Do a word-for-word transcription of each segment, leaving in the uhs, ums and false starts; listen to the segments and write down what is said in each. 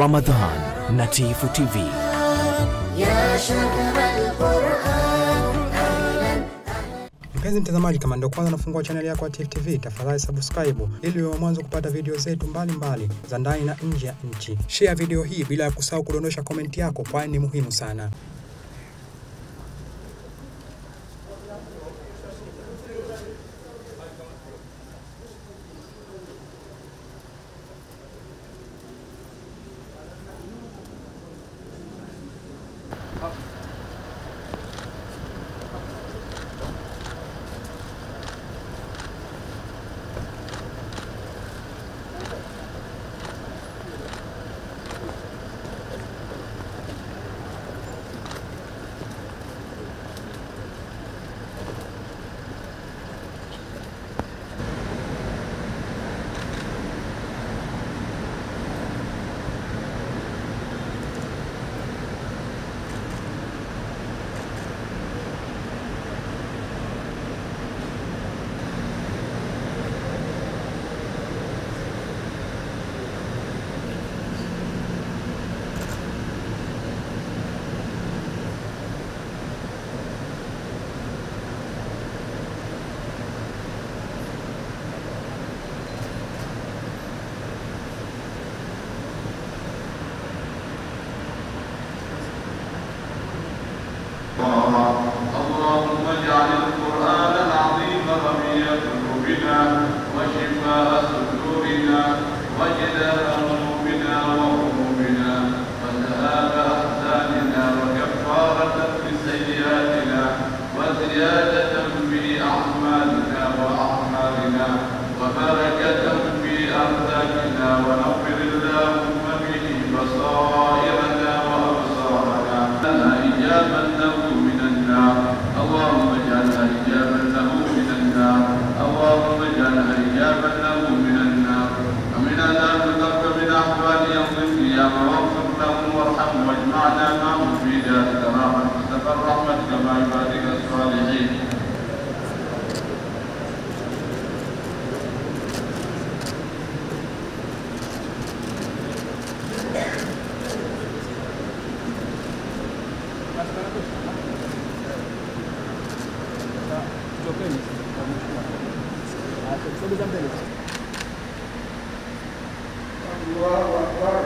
رمضان نتيفو تي في. يا شهر القرآن أهلا. Mpenzi mtazamaji, kama ndio kwanza nafungua channel yako ya Natifu T V, tafadhali subscribe ili uwe mwanzo kupata video zetu mbalimbali za ndani na nje ya nchi. Share video hii bila ya kusahau kudondosha comment yako kwani ni muhimu sana. اللهم اجعل القرآن العظيم ربيع قلوبنا وشفاء صدورنا وجلاء همومنا وغمومنا وذهاب أحزاننا وكفارة لسيئاتنا وزيادة في أعمالنا وأعمالنا وبركة في أرزاقنا ونور اللهم به بصائرنا وأبصارنا إجابة له من النار. اللهم اجعلها إجابة له من النار، اللهم اجعلها إجابة له من النار، ومن عذاب القبر من أحوال يوم القيامة، واغفر له وارحمه واجمعنا معه في دار الكرامة، وتقبل رحمتك مع عبادك الصالحين. الله أكبر.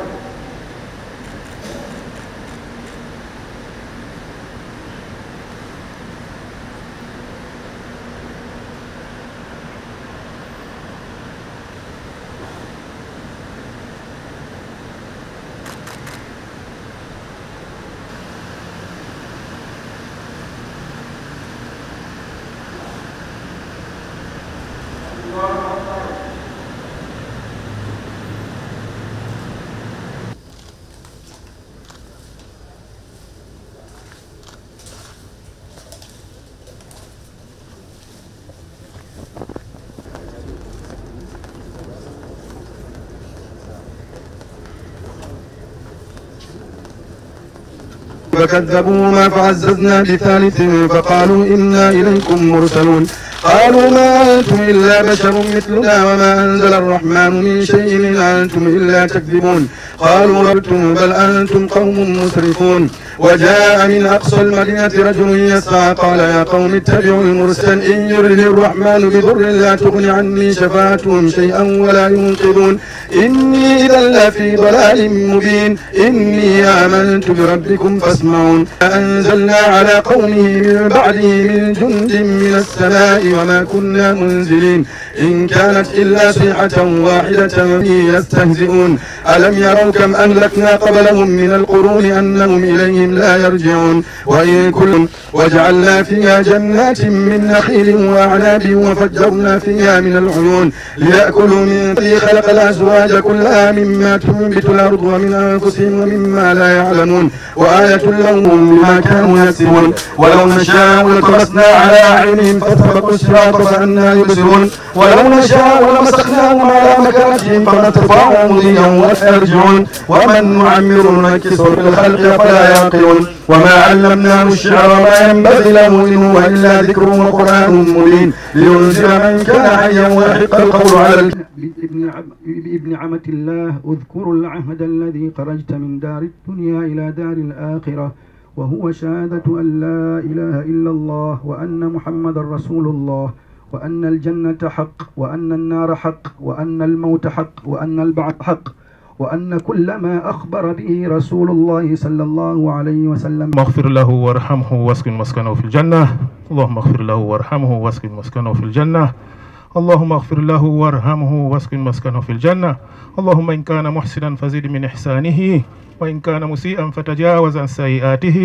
فكذبونا فعززنا بثالث فقالوا إنا إليكم مرسلون. قالوا ما أنتم إلا بشر مثلنا وما أنزل الرحمن من شيء إن أنتم إلا تكذبون. قالوا ربتم بل أنتم قوم مسرفون. وجاء من أقصى المدينة رجل يسعى قال يا قوم اتبعوا المرسل إن يرني الرحمن بضر لا تغن عني شفاعتهم شيئا ولا ينقذون. إني إذا لفي ضلال مبين. إني آمنت بربكم فاسمعون. فأنزلنا على قومه من بعده من جند من السماء وما كنا منزلين. إن كانت إلا صيحة واحدة به يستهزئون. ألم يروا كم أهلكنا قبلهم من القرون أنهم إليهم لا يرجعون. وإن كل وجعلنا فيها جنات من نخيل وأعناب وفجرنا فيها من العيون ليأكلوا من طيب خلق الأزواج كلها مما تنبت الأرض ومن أنفسهم ومما لا يعلمون. وآية لهم بما كانوا يكسبون. ولو نشاء لطمسنا على أعينهم فاستبقوا الصراط فأنى يبصرون. ولو نشاء لمسخناهم على مكانتهم فما استطاعوا مضيا ولا يرجعون. يعقلون ومن نعمر ننكسه في الخلق فلا يعقلون وما علمناه الشعر وما ينبغي له إن هو إلا ذكر وقرآن مبين لينذر من كان حيا ويحق القول على الكافرين. بابن عمة الله اذكروا العهد الذي خرجت من دار الدنيا إلى دار الآخرة وهو شهادة أن لا إله إلا الله وأن محمد رسول الله وأن الجنة حق وأن النار حق وأن الموت حق وأن البعث حق وأن كل ما أخبر به رسول الله صلى الله عليه وسلم. اللهم اغفر له وارحمه واسكن مسكنه في الجنة. اللهم اغفر له وارحمه واسكن مسكنه في الجنة. اللهم اغفر له وارحمه واسكن مسكنه في الجنة. اللهم إن كان محسنا فزد من إحسانه وإن كان مسيئا فتجاوز عن سيئاته.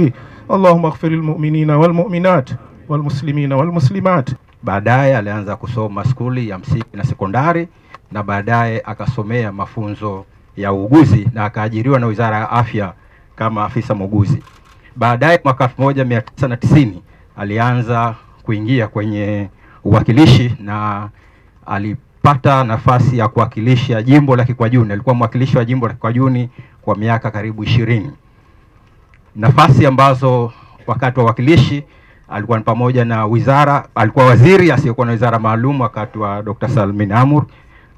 اللهم اغفر المؤمنين والمؤمنات والمسلمين والمسلمات. Baadaye alianza kusoma skuli ya msingi na sekondari na baadaye akasomea mafunzo ya uuguzi na akaajiriwa na Wizara ya Afya kama afisa muuguzi. Baadaye mwaka elfu moja mia tisa tisini alianza kuingia kwenye uwakilishi na alipata nafasi ya kuwakilisha jimbo la Kikwajuni. Alikuwa mwakilishi wa jimbo la Kikwajuni kwa miaka karibu ishirini. Nafasi ambazo wakati wa wakilishi alikuwa ni pamoja na wizara, alikuwa waziri asiyekuwa na wizara maalum wakati wa Dokta Salmin Amur,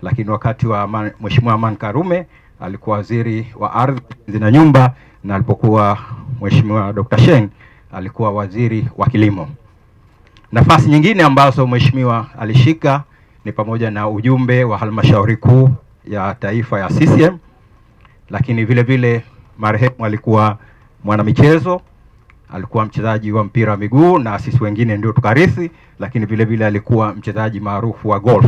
lakini wakati wa Mheshimiwa Aman Karume alikuwa waziri wa ardhi na nyumba, na alipokuwa Mheshimiwa Dokta Sheng alikuwa waziri wa kilimo. Nafasi nyingine ambazo mheshimiwa alishika ni pamoja na ujumbe wa halmashauri kuu ya taifa ya C C M, lakini vile vile marehemu alikuwa mwanamichezo, alikuwa mchezaji wa mpira wa miguu na sisi wengine ndio tukarithi, lakini vile vile alikuwa mchezaji maarufu wa golf.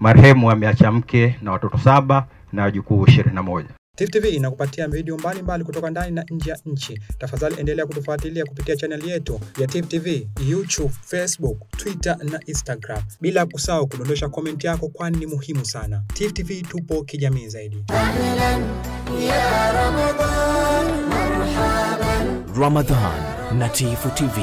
Marehemu ameacha mke na watoto saba na wajukuu ishirini na moja. Natifu T V inakupatia video mbalimbali mbali kutoka ndani na nje ya nchi. Tafadhali endelea kutufuatilia kupitia channel yetu ya Natifu T V, YouTube, Facebook, Twitter na Instagram. Bila kusahau kudondosha comment yako kwani ni muhimu sana. Natifu T V tupo kijamii zaidi. Ramadan Natifu T V.